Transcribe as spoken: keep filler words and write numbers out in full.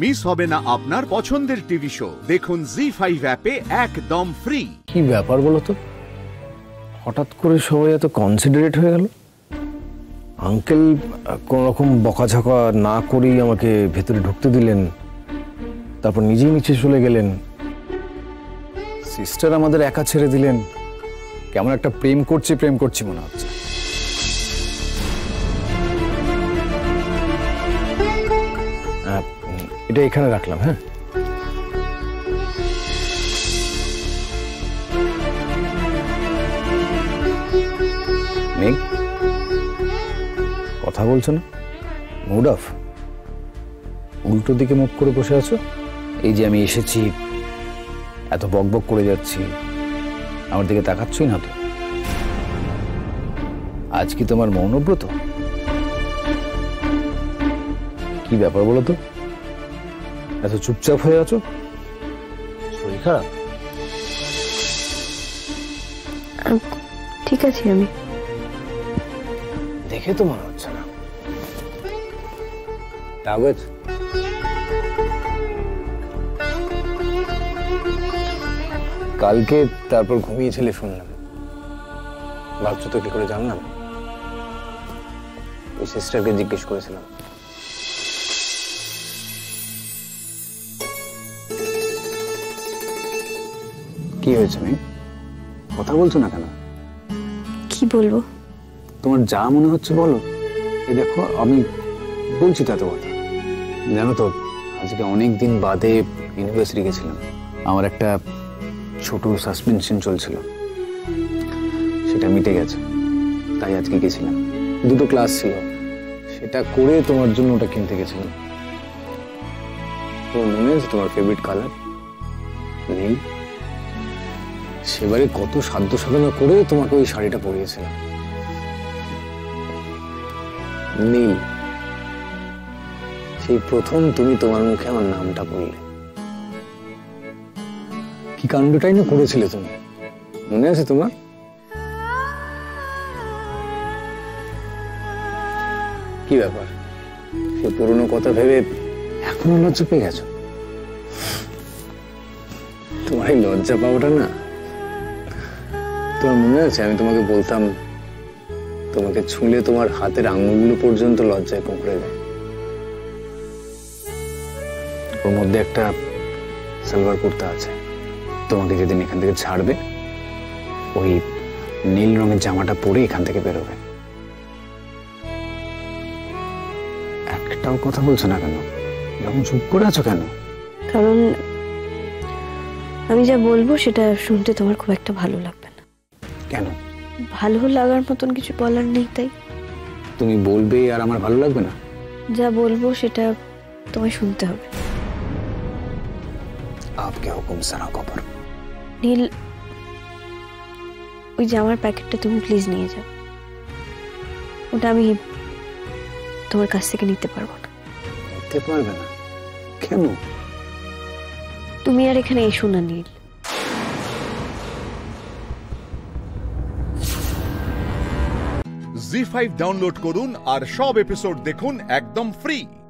Miss হবে না আপনার পছন্দের টিভি শো। দেখুন জি ফাইভ অ্যাপে একদম ফ্রি। কি ব্যাপার বলো তো, হঠাৎ করে সবাই এত কনসিডারেট হয়ে গেল। আঙ্কেল কোনো রকম বকাঝকা না করেই আমাকে ভেতরে ঢুকতে দিলেন, তারপর নিজেই নিচে চলে গেলেন। সিস্টার আমাদের একা ছেড়ে দিলেন। কেমন একটা প্রেম করছি প্রেম করছি মনে হচ্ছে। এটা এখানে রাখলাম। হ্যাঁ, কথা বলছো না, মুড অফ, উল্টো দিকে মুখ করে বসে আছো। এই যে আমি এসেছি, এত বকবক করে যাচ্ছি, আমার দিকে তাকাচ্ছই না তো। আজ কি তোমার মৌনব্রত? কি ব্যাপার বলো তো, এত চুপচাপ হয়ে আছো, শরীর খারাপ? ঠিক আছে আমি, দেখে তো মনে হচ্ছে না। তাগজ কালকে তারপর ঘুমিয়েছিলে শুনলাম। ভাবছো তো কি করে জানলাম? ওই সিস্টারকে জিজ্ঞেস করেছিলাম। কি হয়েছে মেয়ে, কথা বলছো না কেন? কি বলবো, তোমার যা মনে হচ্ছে বলো। এই দেখো আমি বলছি তা তো কথা। জানো তো, আজকে অনেকদিন বাদে ইউনিভার্সিটি গেছিলাম। আমার একটা ছোট সাসপেনশন চলছিল, সেটা মিটে গেছে, তাই আজকে গেছিলাম। দুটো ক্লাস ছিল, সেটা করে তোমার জন্য ওটা কিনতে গেছিলাম। তোমার মনে আছে তোমার ফেভারিট কালার নীল? সেবারে কত সাধ্য সাধনা করে তোমাকে ওই শাড়িটা পরিয়েছিলাম। নীল, সেই প্রথম তুমি তোমার মুখে আমার নামটা বললে। কি কাণ্ডটাই না করেছিলে তুমি, মনে আছে তোমার? কি ব্যাপার, সে পুরনো কথা ভেবে এখনো লজ্জা পেয়ে গেছো? তোমার এই লজ্জা পাওয়াটা না, তোমার মনে আছে আমি তোমাকে বলতাম তোমাকে ছুঁলে তোমার হাতের আঙুলগুলো পর্যন্ত লজ্জায় কুঁকড়ে যায়? ওর মধ্যে একটা সালোয়ার কুর্তা আছে, তোমাকে যেদিন এখান থেকে ছাড়বে ওই নীল রঙের জামাটা পরে এখান থেকে বেরোবে। একটাও কথা বলছো না কেন, এরকম চুপ করে আছো কেন? কারণ আমি যা বলবো সেটা শুনতে তোমার খুব একটা ভালো লাগবে না। কেন? ভালো লাগার মতন কিছু বলার নেই, তাই তুমি বলবে আর আমার ভালো লাগবে না। যা বলবো সেটা তোমায় শুনতে হবে। আপকে হুকুম সারা কবর। নীল, ওই জামার প্যাকেটটা তুমি প্লিজ নিয়ে যাও, ওটা আমি তোমার কাছ থেকে নিতে পারবো না। নিতে পারবে না কেন? তুমি আর এখানে এসো না নীল। জি ফাইভ ডাউনলোড করুন আর সব এপিসোড দেখুন একদম ফ্রি।